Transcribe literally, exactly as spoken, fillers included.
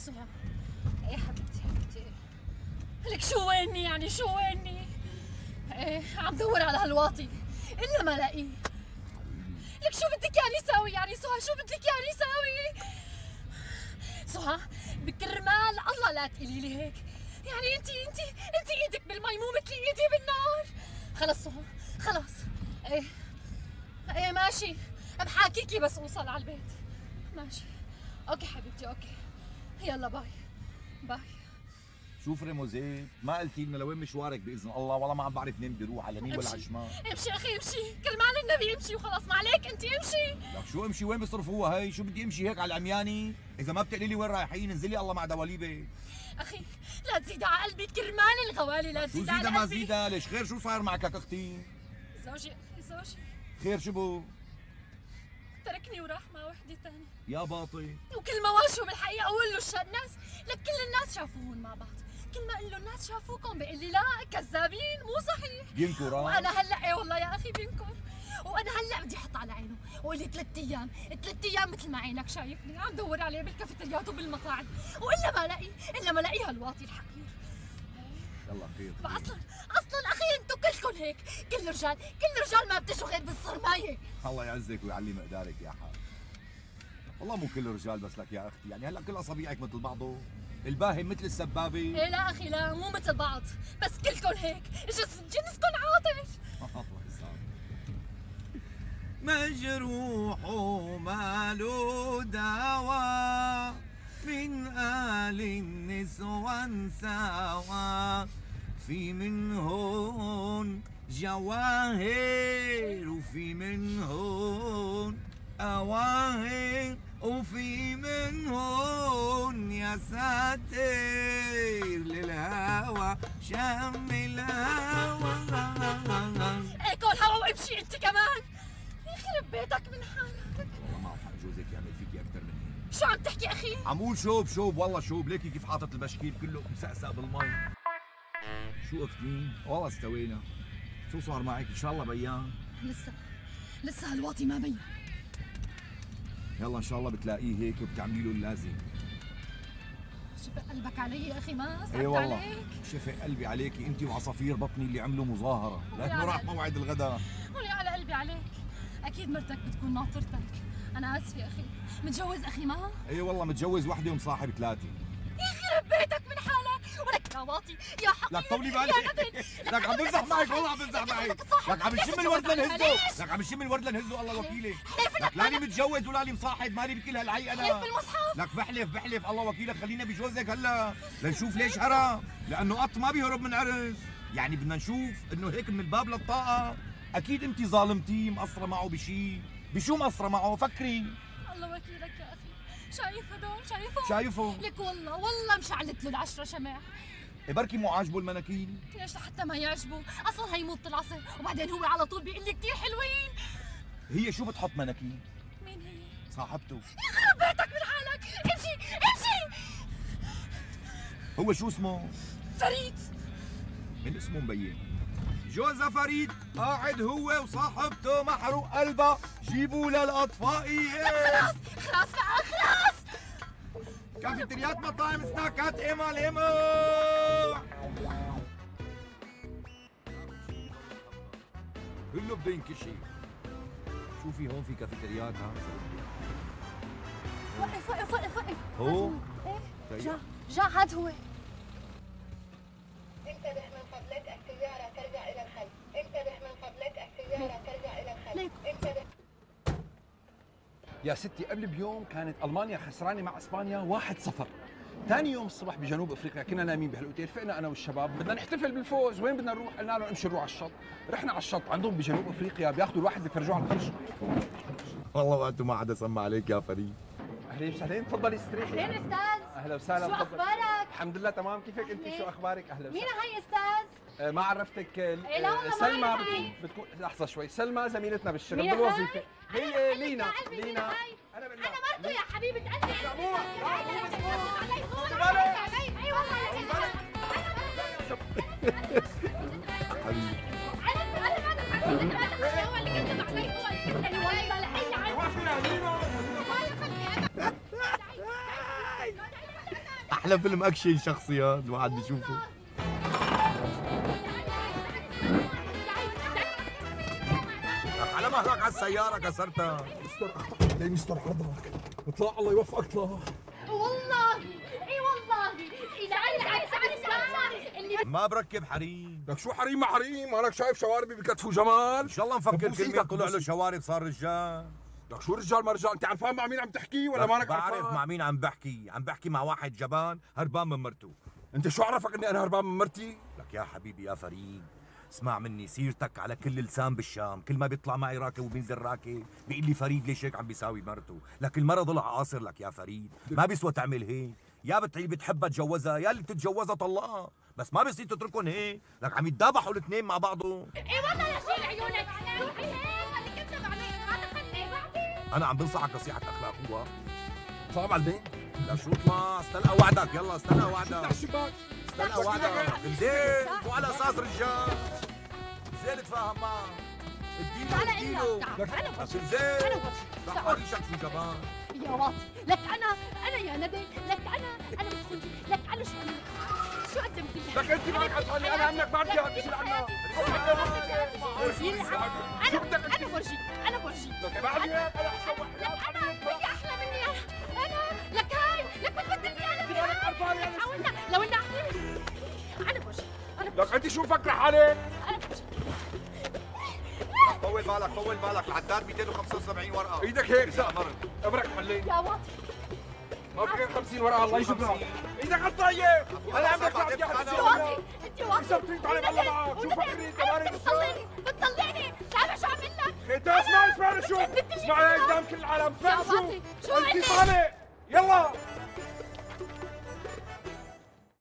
اسمها يا حبيبتي حبيبتي لك شواني يعني شواني ايه عم دور على هالواطي الا ما لاقيه. لك شو بدك يعني ساوي يعني سهى؟ شو بدك يعني ساوي سهى؟ بكرمال الله لا تقولي لي هيك. يعني انت انت انت ايدك بالمي مو مثل ايدي بالنار. خلص سهى خلص. ايه ايه ماشي بحاكيكي بس اوصل على البيت. ماشي اوكي حبيبتي اوكي يلا باي باي. شوف ريموزيه ما قلتي لنا لوين مشوارك باذن الله؟ والله ما عم بعرف لين بيروح على مين ولا على شمال. امشي اخي امشي كرمال النبي امشي وخلص ما عليك انت امشي. لك شو امشي وين بيصرفوها هي؟ شو بدي امشي هيك على العمياني؟ اذا ما بتقلي لي وين رايحين انزلي الله مع دواليبك. اخي لا تزيد على قلبي كرمال الغوالي لا تزيد على قلبي. ما زيدها ليش خير؟ شو صار معك لك اختي؟ زوجي اخي زوجي خير شو بو؟ تركني وراح مع وحده ثانيه. يا باطي وكل ما واجهه بالحقيقه اقول له الناس لك كل الناس شافوهن مع بعض، كل ما اقول له الناس شافوكم بيقول لي لا كذابين مو صحيح بينكر. وانا هلا ايه والله يا اخي بينكر. وانا هلا بدي احط على عينه وقلي ثلاث ايام، ثلاث ايام مثل ما عينك شايفني عم دور عليه بالكافيتريات وبالمطاعم والا ما لاقي الا ما لاقي هالواطي الحقير. يلا خير. اصلا اصلا اخي انتم كلكم هيك، كل الرجال كل الرجال ما بتشوا غير بالصرمايه. الله يعزك ويعلي مقدارك يا حاج. والله مو كل الرجال بس لك يا اختي، يعني هلا كل اصابيعك مثل بعضه، الباهم مثل السبابه. ايه لا اخي لا مو مثل بعض، بس كلكم هيك، جنسكم عاطل. الله يسامحك. مجروح ما له دواء من آل النسوان سوا، في منهن جواهر وفي منهن أواهر وفي منهن يا ساتر للهوى شم الهوى. اكل هوا وامشي انت كمان يخرب بيتك من حالك. والله معه حق جوزك يعمل فيكي أكثر من هيك. شو عم تحكي اخي؟ عم قول شوب شوب والله شوب. ليكي كيف حاطط البشكيل كله مسقسق بالمي. شو اختي؟ والله استوينا. شو صار معك؟ ان شاء الله بيان. لسه لسه هالواطي ما بين. يلا ان شاء الله بتلاقيه هيك وبتعملي له اللازم. شفق قلبك علي يا اخي ما صدقت. ايه والله شفق قلبي عليكي انت وعصافير بطني اللي عملوا مظاهره لانه راح موعد الغداء. ولي على قلبي عليك. اكيد مرتك بتكون ناطرتك. انا اسفه اخي. متجوز اخي ما؟ ايه والله متجوز وحده ومصاحب ثلاثه. يخرب بيتك من حالك ولك يا واطي يا حقير. لك طولي بالك لك عم بمزح معك والله عم بمزح معك. لك عم تشم الورد لنهزه لك عم تشم الورد لنهزه الله وكيلك. لك لاني متجوز ولا لي مصاحب مالي بكل هالعي انا. حلف بالمصحف. لك بحلف بحلف الله وكيلك خلينا بجوزك هلا لنشوف ليش هرب، لانه قط ما بيهرب من عرس، يعني بدنا نشوف انه هيك من الباب للطاقه. اكيد انت ظالمتيه مقصره معه بشيء. بشو مقصره معه؟ فكري. الله وكيلك يا اخي. شايف هدول شايفهم؟ شايفهم لك والله والله مشعلت له العشرة شماع. إيه بركي مو عاجبه المناكيل؟ ليش لحتى ما يعجبه؟ أصلا هي موضة العصر وبعدين هو على طول بيقول لي كثير حلوين. هي شو بتحط مناكيل؟ مين هي؟ صاحبته. يخرب بيتك من حالك، امشي امشي. هو شو اسمه؟ فريد. من اسمه مبين. جوزها فريد قاعد هو وصاحبته محروق قلبها، جيبوا للاطفائيه. خلاص خلاص خلاص. كافيتريات مطاعم سناكات ايما ليما كله بينكشي. شوفي هون في كافيتريات. ها وقف وقف وقف وقف. هو ايه جا جا عاد هو. انتبه من قبلك السيارة ترجع إلى الخلف. انتبه من قبلك السيارة ترجع إلى الخلف. انتبه. يا ستي قبل بيوم كانت ألمانيا خسرانة مع إسبانيا واحد صفر. ثاني يوم الصبح بجنوب أفريقيا كنا نايمين بهالأوتيل، فقنا أنا والشباب بدنا نحتفل بالفوز، وين بدنا نروح؟ قلنا لهم امشوا نروح على الشط، رحنا على الشط عندهم بجنوب أفريقيا بياخذوا الواحد بيفرجوه على القرش. والله وقته ما حدا سمى عليك يا فريد. اهلين وسهلين تفضلي استريحي. اهلين استاذ. اهلا وسهلا. شو اخبارك؟ الحمد لله تمام. كيفك انت؟ شو اخبارك؟ اهلا وسهلا. مين هي استاذ؟ آه ما عرفتك. آه آه سلمى بتكون لحظه شوي. سلمى زميلتنا بالشغل بالوظيفه. هي لينا. لينا انا انا مرته يا حبيبه قلبي. اي والله. احلى فيلم اكشن شخصي هذا الواحد بيشوفه. على مهلك على السياره كسرتها. مستر اخطأت. ليه مستر حضرتك؟ اطلع الله يوفقك اطلع. والله اي والله العين عايزه على ما بركب حريم. لك شو حريم مع حريم؟ انا شايف شواربي بكتفوا جمال. ان شاء الله نفكر كلمه طلع له شوارب صار رجال. لك شو رجال ما رجال؟ انت عارفان مع مين عم تحكي ولا مانك عارفان؟ بعرف مع مين عم بحكي، عم بحكي مع واحد جبان هربان من مرته. انت شو عرفك اني انا هربان من مرتي؟ لك يا حبيبي يا فريد اسمع مني، سيرتك على كل لسان بالشام، كل ما بيطلع معي راكب وبينزل راكب بيقول لي فريد ليش هيك عم بيساوي مرته، لك المره ضلع قاصر لك يا فريد، ما بيسوى تعمل هيك، يا بتحبها تجوزها يا اللي بتتجوزها طلقها، بس ما بيصير تتركهم هيك، لك عم يتذابحوا الاثنين مع بعضهم. اي والله يا شيل عيونك، روحي هيك خليك تكذب علي، ما تخلي انا عم بنصحك نصيحه اخلاقوها. اطلع على البيت؟ لا شو اطلع، استلقى وعدك، يلا استلقى وعدك. افتح الشباك. استلقى وعدك، زين وعلى اساس رجال. زين اتفاهم معه. اديله اديله. لك انا وجهي. زين. تعال ريشك شو جبان. يا واطي، لك انا انا يا ندى، لك انا انا مسكونتي، لك انا شو عملت؟ شو قدمت لي؟ لك انت مالك عم تقولي انا عنك ما عندي عم تشيل عنها. انا انا بورجيك، انا بورجيك. لك بعدني انا احسن وحده. لك انا هي احلى مني انا، لك هاي، لك بتبدلني انا بالحياه. لو انه لو انه احلى مني. انا بورجيك، انا بورجيك. لك انت شو مفكره حالك؟ انا بورجيك. طول بالك طول بالك العداد مئتين وخمسة وسبعين ورقه ايدك هيك زق مرض امرك حلين يا واطي ما بقيت خمسين ورقه الله يجبرها ايدك على الطايب هلا عمرك ما بدي احكي يا واطي انت واطي بتريد علي بالله معك شو فكري تمارين بتطلعني بتطلعني سامع شو عم لك انت اسمعي اسمعي شو اسمعي قدام كل العالم فين شو انت طالع يلا